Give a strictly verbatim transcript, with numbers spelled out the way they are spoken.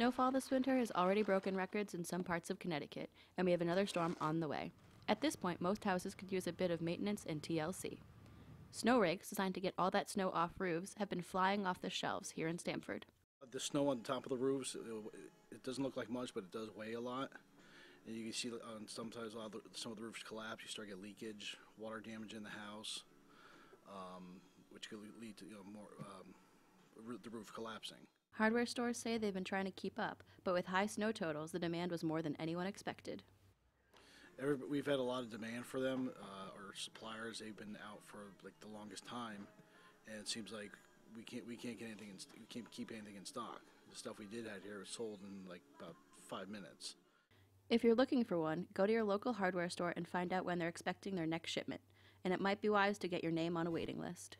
Snowfall this winter has already broken records in some parts of Connecticut, and we have another storm on the way. At this point, most houses could use a bit of maintenance and T L C. Snow rakes, designed to get all that snow off roofs, have been flying off the shelves here in Stamford. The snow on top of the roofs, it doesn't look like much, but it does weigh a lot. And you can see on sometimes all the, some of the roofs collapse, you start to get leakage, water damage in the house, um, which could lead to you know, more um, the roof collapsing. Hardware stores say they've been trying to keep up, but with high snow totals, the demand was more than anyone expected. Every, we've had a lot of demand for them. Uh, our suppliers, they've been out for like the longest time, and it seems like we can't we can't get anything in, we can't keep anything in stock. The stuff we did have here was sold in like about five minutes. If you're looking for one, go to your local hardware store and find out when they're expecting their next shipment, and it might be wise to get your name on a waiting list.